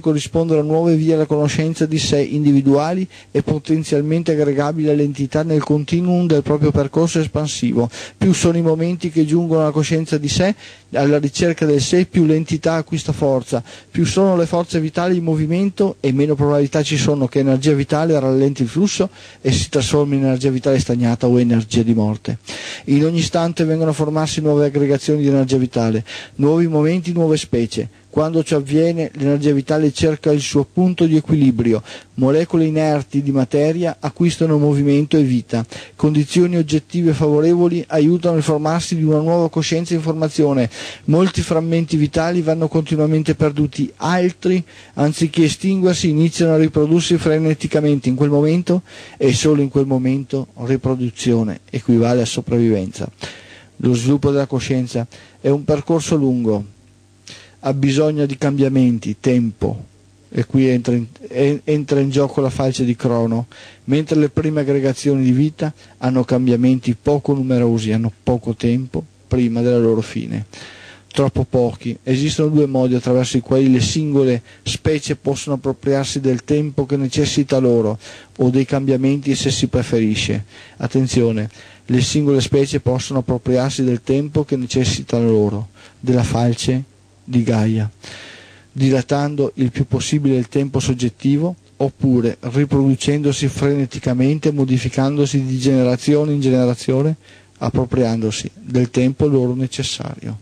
corrispondono a nuove vie alla conoscenza di sé individuali e potenzialmente aggregabili all'entità nel continuum del proprio percorso espansivo. Più sono i momenti che giungono alla coscienza di sé, alla ricerca del sé, più l'entità acquista forza, più sono le forze vitali in movimento e meno probabilità ci sono che energia vitale rallenti il flusso e si trasformi in energia vitale stagnata o energia di morte. In ogni istante vengono a formarsi nuove aggregazioni di energia vitale, nuovi momenti, nuove specie. Quando ciò avviene, l'energia vitale cerca il suo punto di equilibrio. Molecole inerti di materia acquistano movimento e vita. Condizioni oggettive favorevoli aiutano il formarsi di una nuova coscienza in formazione. Molti frammenti vitali vanno continuamente perduti. Altri, anziché estinguersi, iniziano a riprodursi freneticamente in quel momento, e solo in quel momento riproduzione equivale a sopravvivenza. Lo sviluppo della coscienza è un percorso lungo. Ha bisogno di cambiamenti, tempo, e qui entra in gioco la falce di Crono, mentre le prime aggregazioni di vita hanno cambiamenti poco numerosi, hanno poco tempo prima della loro fine. Troppo pochi. Esistono due modi attraverso i quali le singole specie possono appropriarsi del tempo che necessita loro, o dei cambiamenti se si preferisce. Attenzione, le singole specie possono appropriarsi del tempo che necessita loro, della falce di Gaia, dilatando il più possibile il tempo soggettivo, oppure riproducendosi freneticamente, modificandosi di generazione in generazione, appropriandosi del tempo loro necessario.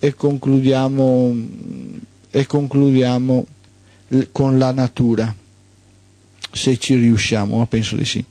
E concludiamo con la natura, se ci riusciamo, ma penso di sì.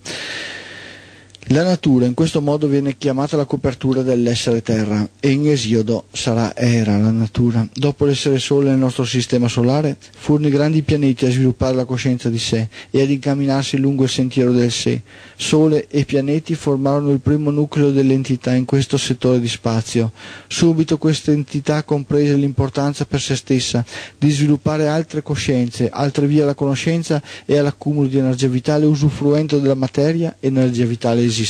La natura in questo modo viene chiamata la copertura dell'essere Terra, e in Esiodo sarà Era la natura. Dopo l'essere Sole nel nostro sistema solare, furono i grandi pianeti a sviluppare la coscienza di sé e ad incamminarsi lungo il sentiero del sé. Sole e pianeti formarono il primo nucleo dell'entità in questo settore di spazio. Subito questa entità comprese l'importanza per se stessa di sviluppare altre coscienze, altre vie alla conoscenza e all'accumulo di energia vitale, usufruendo della materia e energia vitale esistente.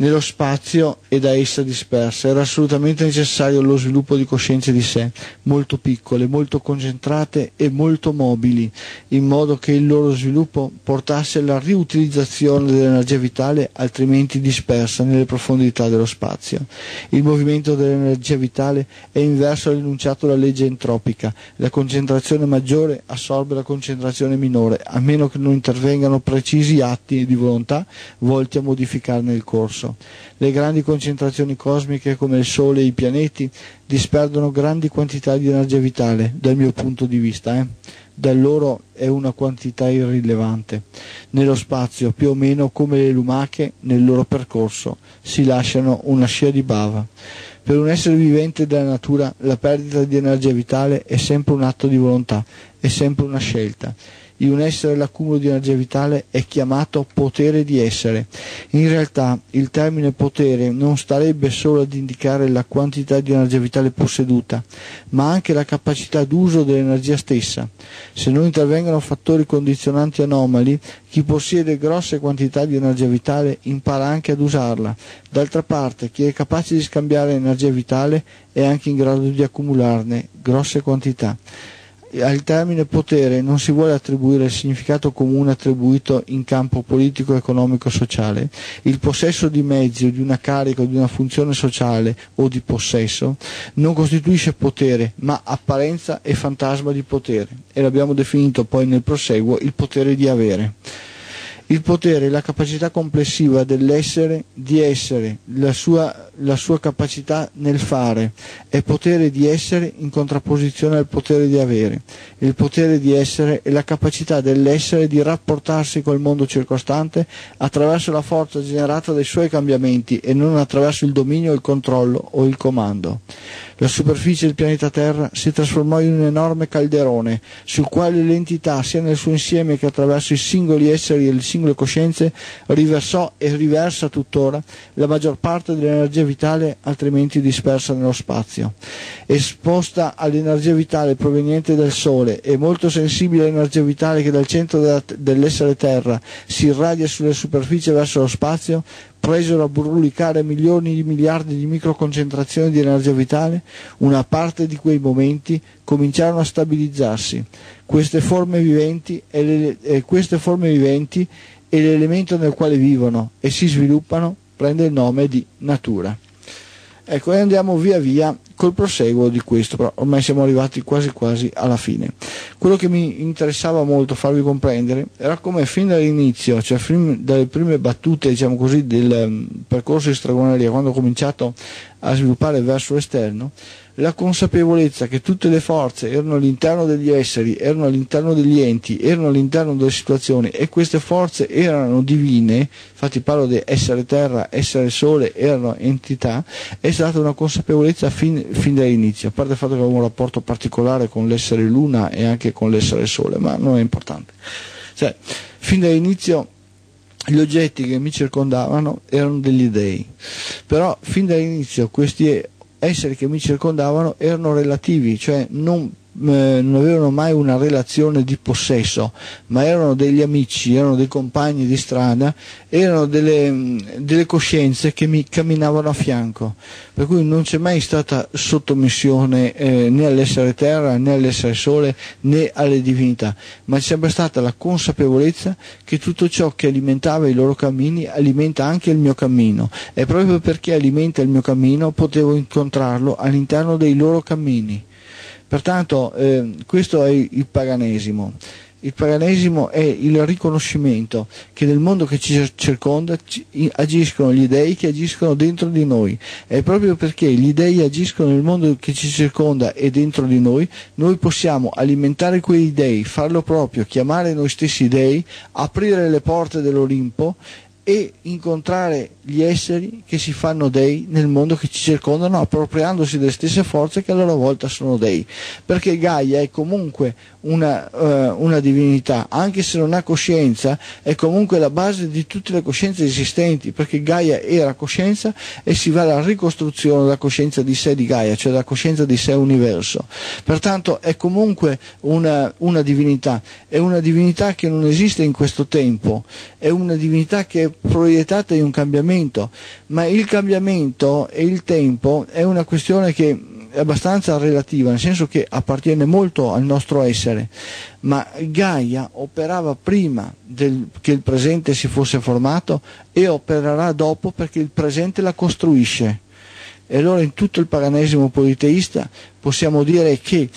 Nello spazio e da essa dispersa era assolutamente necessario lo sviluppo di coscienze di sé, molto piccole, molto concentrate e molto mobili, in modo che il loro sviluppo portasse alla riutilizzazione dell'energia vitale altrimenti dispersa nelle profondità dello spazio. Il movimento dell'energia vitale è inverso all'enunciato dalla legge entropica: la concentrazione maggiore assorbe la concentrazione minore, a meno che non intervengano precisi atti di volontà volti a modificarne il corso. Le grandi concentrazioni cosmiche, come il Sole e i pianeti, disperdono grandi quantità di energia vitale, dal mio punto di vista. Dal loro è una quantità irrilevante. Nello spazio, più o meno come le lumache nel loro percorso, si lasciano una scia di bava. Per un essere vivente della natura, la perdita di energia vitale è sempre un atto di volontà, è sempre una scelta. In un essere l'accumulo di energia vitale è chiamato potere di essere. In realtà il termine potere non starebbe solo ad indicare la quantità di energia vitale posseduta, ma anche la capacità d'uso dell'energia stessa. Se non intervengono fattori condizionanti anomali, chi possiede grosse quantità di energia vitale impara anche ad usarla. D'altra parte, chi è capace di scambiare energia vitale è anche in grado di accumularne grosse quantità. Al termine potere non si vuole attribuire il significato comune attribuito in campo politico, economico, sociale. Il possesso di mezzi o di una carica o di una funzione sociale o di possesso non costituisce potere, ma apparenza e fantasma di potere, e l'abbiamo definito poi nel proseguo il potere di avere. il potere e la capacità complessiva dell'essere di essere, la sua capacità nel fare, è potere di essere in contrapposizione al potere di avere. Il potere di essere è la capacità dell'essere di rapportarsi col mondo circostante attraverso la forza generata dai suoi cambiamenti e non attraverso il dominio, il controllo o il comando. La superficie del pianeta Terra si trasformò in un enorme calderone sul quale l'entità, sia nel suo insieme che attraverso i singoli esseri e le singole coscienze, riversò e riversa tuttora la maggior parte dell'energia vitale altrimenti dispersa nello spazio. Esposta all'energia vitale proveniente dal Sole e molto sensibile all'energia vitale che dal centro dell'essere Terra si irradia sulla superficie verso lo spazio, presero a brulicare milioni di miliardi di microconcentrazioni di energia vitale, una parte di quei momenti cominciarono a stabilizzarsi. Queste forme viventi è l'elemento nel quale vivono e si sviluppano, prende il nome di natura. Ecco, e andiamo via via col proseguo di questo, però ormai siamo arrivati quasi quasi alla fine. Quello che mi interessava molto farvi comprendere era come fin dall'inizio, cioè fin dalle prime battute, diciamo così, del percorso di stregoneria, quando ho cominciato a sviluppare verso l'esterno, la consapevolezza che tutte le forze erano all'interno degli esseri, erano all'interno degli enti, erano all'interno delle situazioni, e queste forze erano divine, infatti parlo di essere terra, essere sole, erano entità, è stata una consapevolezza fin dall'inizio, a parte il fatto che avevo un rapporto particolare con l'essere luna e anche con l'essere sole, ma non è importante. Cioè, fin dall'inizio gli oggetti che mi circondavano erano degli dei, però fin dall'inizio questi esseri che mi circondavano erano relativi, cioè non avevano mai una relazione di possesso, ma erano degli amici, erano dei compagni di strada, erano delle coscienze che mi camminavano a fianco, per cui non c'è mai stata sottomissione né all'essere terra, né all'essere sole, né alle divinità, ma c'è sempre stata la consapevolezza che tutto ciò che alimentava i loro cammini alimenta anche il mio cammino, e proprio perché alimenta il mio cammino potevo incontrarlo all'interno dei loro cammini. Pertanto questo è il paganesimo. Il paganesimo è il riconoscimento che nel mondo che ci circonda agiscono gli dei che agiscono dentro di noi. È proprio perché gli dei agiscono nel mondo che ci circonda e dentro di noi, noi possiamo alimentare quei dei, farlo proprio, chiamare noi stessi dei, aprire le porte dell'Olimpo e incontrare gli esseri che si fanno dei nel mondo che ci circondano, appropriandosi delle stesse forze che a loro volta sono dei, perché Gaia è comunque una divinità, anche se non ha coscienza, è comunque la base di tutte le coscienze esistenti, perché Gaia era coscienza e si va alla ricostruzione della coscienza di sé di Gaia, cioè della coscienza di sé universo. Pertanto è comunque una divinità, è una divinità che non esiste in questo tempo, è una divinità che è proiettata in un cambiamento, ma il cambiamento e il tempo è una questione che è abbastanza relativa, nel senso che appartiene molto al nostro essere, ma Gaia operava prima che il presente si fosse formato e opererà dopo, perché il presente la costruisce. E allora in tutto il paganesimo politeista possiamo dire che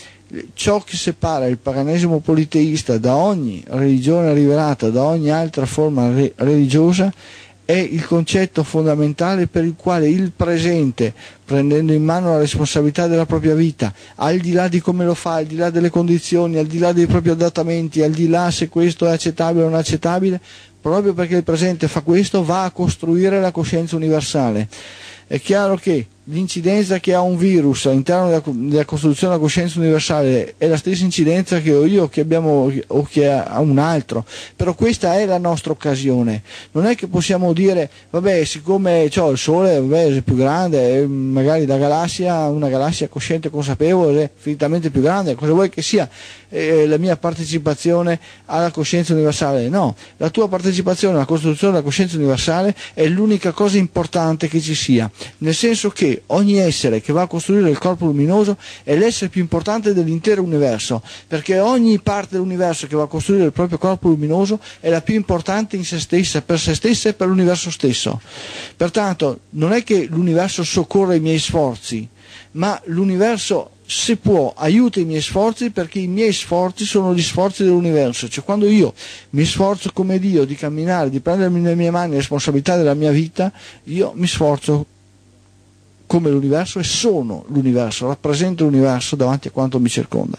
ciò che separa il paganesimo politeista da ogni religione rivelata, da ogni altra forma religiosa, è il concetto fondamentale per il quale il presente, prendendo in mano la responsabilità della propria vita, al di là di come lo fa, al di là delle condizioni, al di là dei propri adattamenti, al di là se questo è accettabile o non accettabile, proprio perché il presente fa questo, va a costruire la coscienza universale. È chiaro che l'incidenza che ha un virus all'interno della costruzione della coscienza universale è la stessa incidenza che ho io, che abbiamo, o che ha un altro, però questa è la nostra occasione. Non è che possiamo dire, vabbè, siccome il Sole è più grande, magari la galassia, una galassia cosciente e consapevole, è infinitamente più grande, cosa vuoi che sia la mia partecipazione alla coscienza universale? No, la tua partecipazione alla costruzione della coscienza universale è l'unica cosa importante che ci sia, nel senso che ogni essere che va a costruire il corpo luminoso è l'essere più importante dell'intero universo, perché ogni parte dell'universo che va a costruire il proprio corpo luminoso è la più importante in se stessa e per l'universo stesso. Pertanto non è che l'universo soccorre i miei sforzi, ma l'universo, se può, aiuta i miei sforzi, perché i miei sforzi sono gli sforzi dell'universo. Cioè, quando io mi sforzo come Dio di camminare, di prendermi nelle mie mani la responsabilità della mia vita, io mi sforzo come l'universo e sono l'universo, rappresento l'universo davanti a quanto mi circonda.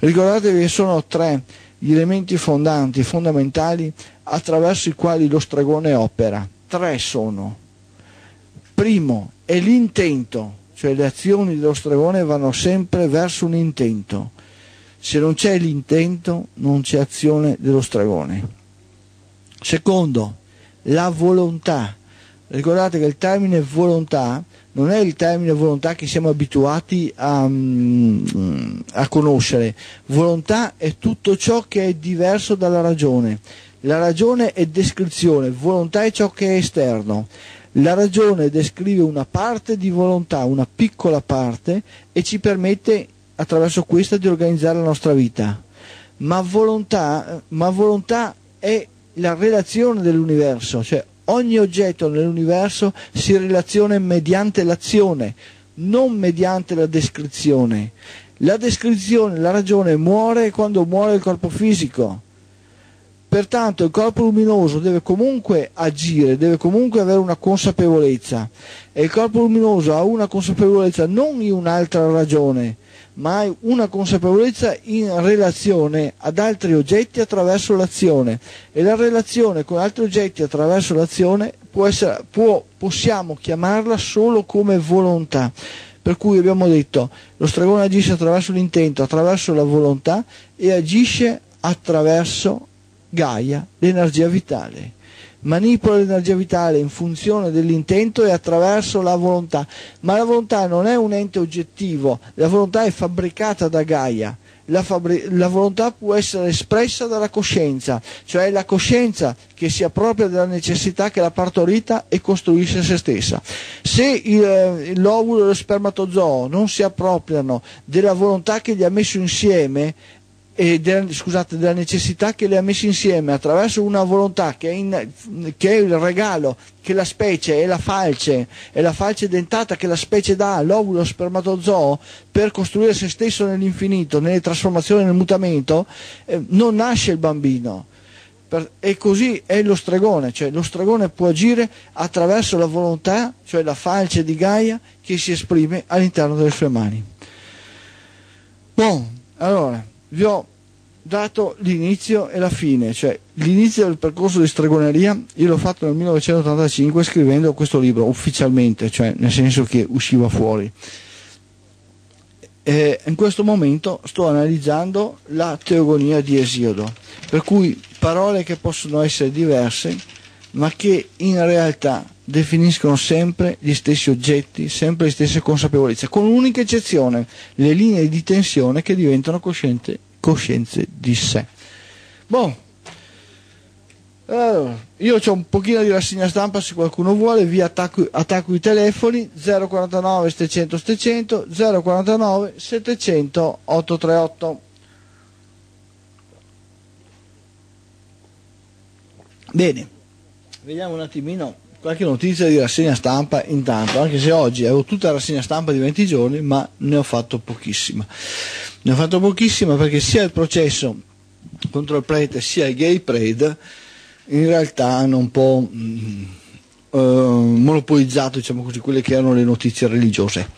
Ricordatevi che sono tre gli elementi fondanti, fondamentali, attraverso i quali lo stregone opera. Tre sono. Primo è l'intento, cioè le azioni dello stregone vanno sempre verso un intento. Se non c'è l'intento, non c'è azione dello stregone. Secondo, la volontà. Ricordate che il termine volontà non è il termine volontà che siamo abituati a conoscere. Volontà è tutto ciò che è diverso dalla ragione. La ragione è descrizione, volontà è ciò che è esterno. La ragione descrive una parte di volontà, una piccola parte, e ci permette attraverso questa di organizzare la nostra vita. Ma volontà è la relazione dell'universo, cioè ogni oggetto nell'universo si relaziona mediante l'azione, non mediante la descrizione. La descrizione, la ragione muore quando muore il corpo fisico. Pertanto il corpo luminoso deve comunque agire, deve comunque avere una consapevolezza. E il corpo luminoso ha una consapevolezza non in un'altra ragione, ma una consapevolezza in relazione ad altri oggetti attraverso l'azione, e la relazione con altri oggetti attraverso l'azione possiamo chiamarla solo come volontà. Per cui abbiamo detto, lo stregone agisce attraverso l'intento, attraverso la volontà, e agisce attraverso Gaia, l'energia vitale. Manipola l'energia vitale in funzione dell'intento e attraverso la volontà. Ma la volontà non è un ente oggettivo, la volontà è fabbricata da Gaia. La volontà può essere espressa dalla coscienza, cioè la coscienza che si appropria della necessità che l'ha partorita e costruisce se stessa. Se l'ovulo e lo spermatozoo non si appropriano della volontà che li ha messo insieme, della necessità che le ha messe insieme attraverso una volontà che è il regalo che la specie è la falce dentata che la specie dà all'ovulo spermatozoo per costruire se stesso nell'infinito, nelle trasformazioni, nel mutamento, non nasce il bambino. E così è lo stregone, cioè lo stregone può agire attraverso la volontà, cioè la falce di Gaia che si esprime all'interno delle sue mani. Buon, allora vi ho dato l'inizio e la fine, cioè l'inizio del percorso di stregoneria io l'ho fatto nel 1985 scrivendo questo libro ufficialmente, cioè nel senso che usciva fuori. E in questo momento sto analizzando la Teogonia di Esiodo, per cui parole che possono essere diverse ma che in realtà definiscono sempre gli stessi oggetti, sempre le stesse consapevolezze, con un'unica eccezione, le linee di tensione che diventano coscienze di sé. Boh. Allora, io ho un pochino di rassegna stampa, se qualcuno vuole, vi attacco i telefoni 049 700 700 049 700 838. Bene, vediamo un attimino qualche notizia di rassegna stampa intanto, anche se oggi avevo tutta la rassegna stampa di 20 giorni, ma ne ho fatto pochissima. Ne ho fatto pochissima perché sia il processo contro il prete sia il gay pride in realtà hanno un po' monopolizzato, diciamo così, quelle che erano le notizie religiose.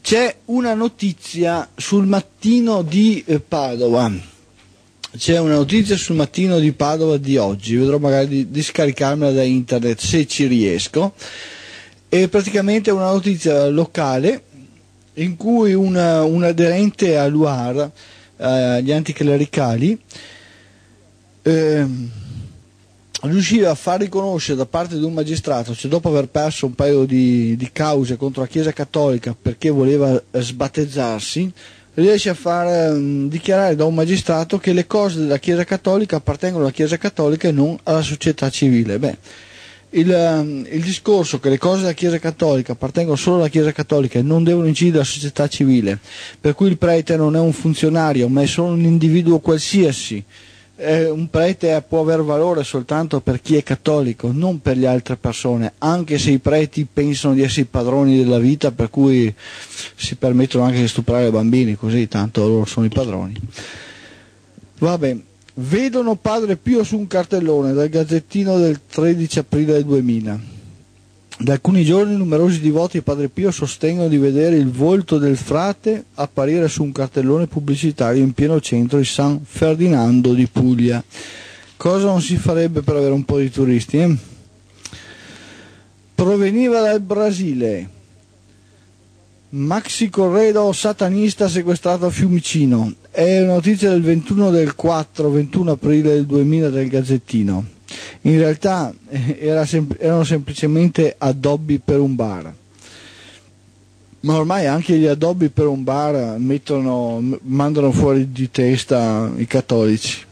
C'è una notizia sul Mattino di Padova. C'è una notizia sul Mattino di Padova di oggi, vedrò magari di scaricarmela da internet se ci riesco. E praticamente è una notizia locale in cui un aderente all'UAR, agli anticlericali, riusciva a far riconoscere da parte di un magistrato, cioè dopo aver perso un paio di cause contro la Chiesa Cattolica perché voleva sbattezzarsi, riesce a far dichiarare da un magistrato che le cose della Chiesa Cattolica appartengono alla Chiesa Cattolica e non alla società civile. Beh, il discorso che le cose della Chiesa Cattolica appartengono solo alla Chiesa Cattolica e non devono incidere la società civile, per cui il prete non è un funzionario ma è solo un individuo qualsiasi, un prete può aver valore soltanto per chi è cattolico, non per le altre persone, anche se i preti pensano di essere i padroni della vita, per cui si permettono anche di stuprare bambini, così tanto loro sono i padroni. Vabbè, vedono Padre Pio su un cartellone dal Gazzettino del 13 aprile 2000. Da alcuni giorni numerosi divoti di Padre Pio sostengono di vedere il volto del frate apparire su un cartellone pubblicitario in pieno centro di San Ferdinando di Puglia. Cosa non si farebbe per avere un po' di turisti, eh? Proveniva dal Brasile. Maxi Corredo, satanista, sequestrato a Fiumicino. È una notizia del 21 aprile del 2000 del Gazzettino. In realtà erano semplicemente addobbi per un bar. Ma ormai anche gli addobbi per un bar mandano fuori di testa i cattolici.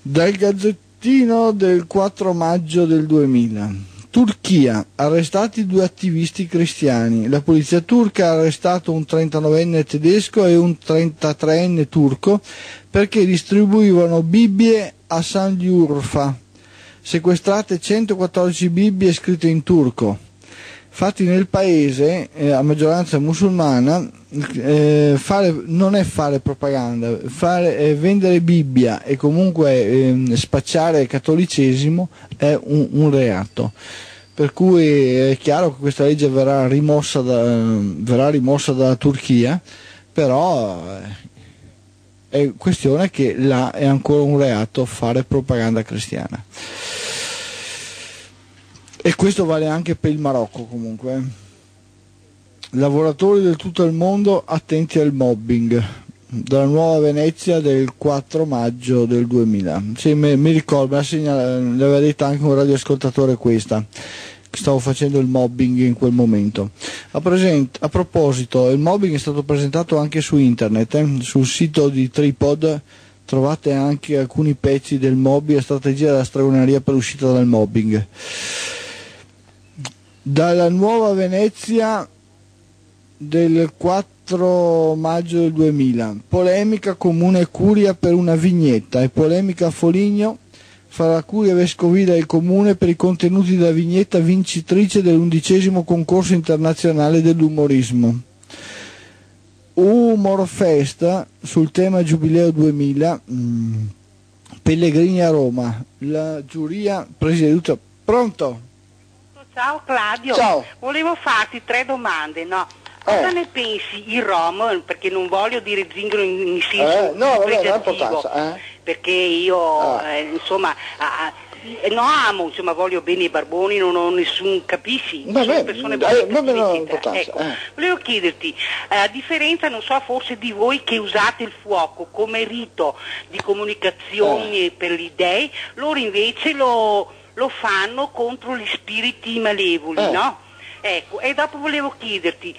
Dal Gazzettino del 4 maggio del 2000. Turchia, arrestati due attivisti cristiani. La polizia turca ha arrestato un 39enne tedesco e un 33enne turco perché distribuivano Bibbie a Sanliurfa. Sequestrate 114 Bibbie scritte in turco. Fatti nel paese, a maggioranza musulmana, non è fare propaganda, vendere Bibbia e comunque spacciare cattolicesimo è un reato. Per cui è chiaro che questa legge verrà rimossa dalla Turchia, però è questione che là è ancora un reato fare propaganda cristiana. E questo vale anche per il Marocco comunque. Lavoratori del tutto il mondo attenti al mobbing. Dalla Nuova Venezia del 4 maggio del 2000. Sì, mi ricordo, l'aveva detta anche un radioascoltatore questa. Stavo facendo il mobbing in quel momento. A proposito, il mobbing è stato presentato anche su internet. Sul sito di Tripod trovate anche alcuni pezzi del mobbing, la strategia della stregoneria per l'uscita dal mobbing. Dalla Nuova Venezia del 4 maggio del 2000, polemica comune e curia per una vignetta e polemica a Foligno fra la curia vescovile e il comune per i contenuti della vignetta vincitrice dell'11° concorso internazionale dell'umorismo. Humorfest sul tema Giubileo 2000, Pellegrini a Roma, la giuria presieduta. Pronto? Ciao Claudio, ciao. Volevo farti tre domande, no? Cosa ne pensi in rom? Perché non voglio dire zingaro in senso pregiativo, perché io insomma amo, insomma voglio bene i barboni, non ho nessun, capisci? Sono persone buone, ecco. Volevo chiederti, a differenza, non so, forse di voi che usate il fuoco come rito di comunicazione per gli dèi, loro invece lo fanno contro gli spiriti malevoli, no? Ecco, e dopo volevo chiederti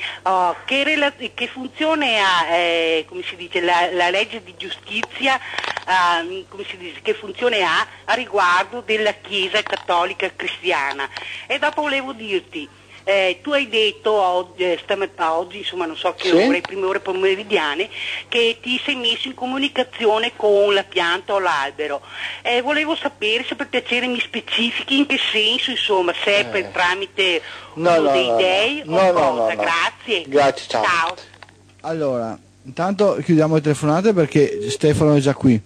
che funzione ha, come si dice, la legge di giustizia, come si dice, che funzione ha a riguardo della Chiesa cattolica cristiana. E dopo volevo dirti, tu hai detto oggi, insomma non so che ore, prime ore pomeridiane, che ti sei messo in comunicazione con la pianta o l'albero. Volevo sapere se per piacere mi specifichi in che senso, insomma, se è per tramite dei dèi o cosa. Grazie. Grazie, ciao. Allora, intanto chiudiamo le telefonate perché Stefano è già qui.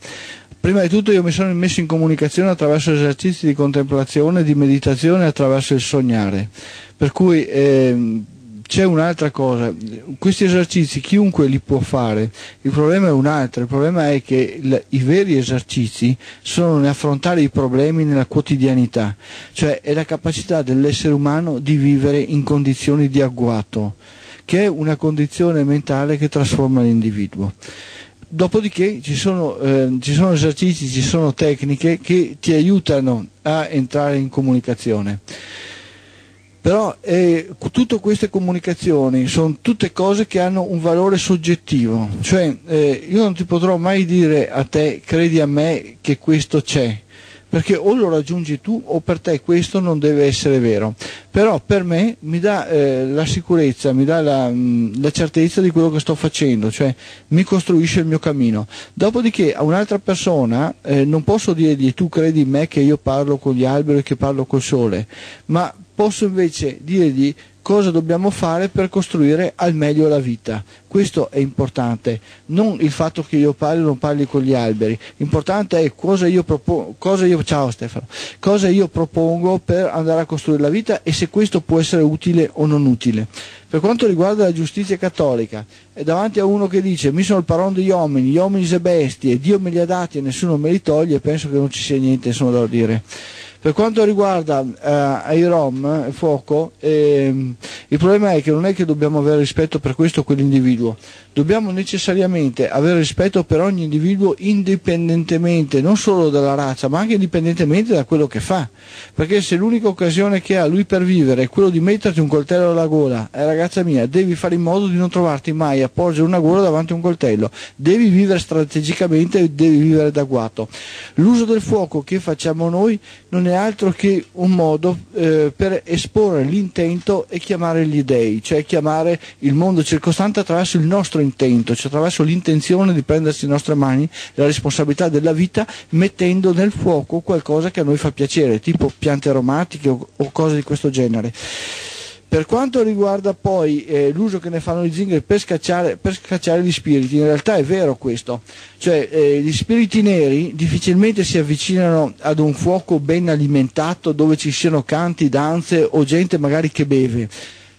Prima di tutto io mi sono messo in comunicazione attraverso esercizi di contemplazione, di meditazione e attraverso il sognare. Per cui c'è un'altra cosa, questi esercizi chiunque li può fare, il problema è un altro, il problema è che i veri esercizi sono nell'affrontare i problemi nella quotidianità, cioè è la capacità dell'essere umano di vivere in condizioni di agguato, che è una condizione mentale che trasforma l'individuo. Dopodiché ci sono esercizi, ci sono tecniche che ti aiutano a entrare in comunicazione. Però tutte queste comunicazioni sono tutte cose che hanno un valore soggettivo. Cioè io non ti potrò mai dire a te, credi a me che questo c'è, perché o lo raggiungi tu o per te questo non deve essere vero, però per me mi dà la sicurezza, mi dà la certezza di quello che sto facendo, cioè mi costruisce il mio cammino. Dopodiché a un'altra persona non posso dirgli tu credi in me che io parlo con gli alberi, che parlo col sole, ma posso invece dirgli cosa dobbiamo fare per costruire al meglio la vita. Questo è importante, non il fatto che io parli o non parli con gli alberi. L'importante è cosa io propongo per andare a costruire la vita e se questo può essere utile o non utile. Per quanto riguarda la giustizia cattolica, è davanti a uno che dice mi sono il paron degli uomini, gli uomini e bestie, Dio me li ha dati e nessuno me li toglie, penso che non ci sia niente insomma da dire. Per quanto riguarda i Rom, il fuoco, il problema è che non è che dobbiamo avere rispetto per questo o quell'individuo, dobbiamo necessariamente avere rispetto per ogni individuo indipendentemente, non solo dalla razza, ma anche indipendentemente da quello che fa, perché se l'unica occasione che ha lui per vivere è quello di metterti un coltello alla gola, ragazza mia, devi fare in modo di non trovarti mai a porgere una gola davanti a un coltello, devi vivere strategicamente, devi vivere d'agguato. L'uso del fuoco che facciamo noi non è altro che un modo per esporre l'intento e chiamare gli dèi, cioè chiamare il mondo circostante attraverso il nostro intento, cioè attraverso l'intenzione di prendersi in nostre mani la responsabilità della vita mettendo nel fuoco qualcosa che a noi fa piacere, tipo piante aromatiche o cose di questo genere. Per quanto riguarda poi l'uso che ne fanno gli zingari per scacciare gli spiriti, in realtà è vero questo, cioè gli spiriti neri difficilmente si avvicinano ad un fuoco ben alimentato dove ci siano canti, danze o gente magari che beve,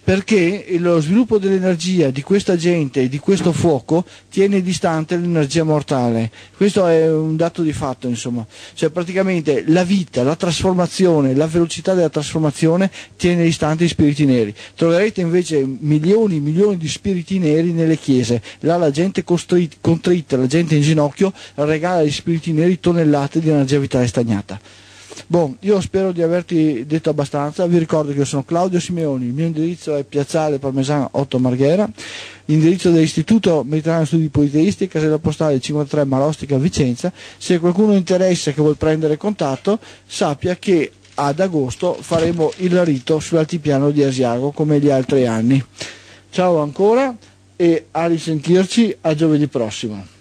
perché lo sviluppo dell'energia di questa gente e di questo fuoco tiene distante l'energia mortale. Questo è un dato di fatto, insomma. Cioè praticamente la vita, la trasformazione, la velocità della trasformazione tiene distante gli spiriti neri. Troverete invece milioni e milioni di spiriti neri nelle chiese. Là la gente contrita, la gente in ginocchio, regala agli spiriti neri tonnellate di energia vitale stagnata. Bon, io spero di averti detto abbastanza, vi ricordo che io sono Claudio Simeoni, il mio indirizzo è Piazzale Parmesan 8 Marghera, l'indirizzo dell'Istituto Mediterraneo Studi Politeisti, casella postale 53 Marostica, Vicenza. Se qualcuno interessa che vuol prendere contatto, sappia che ad agosto faremo il rito sull'altipiano di Asiago come gli altri anni. Ciao ancora e a risentirci a giovedì prossimo.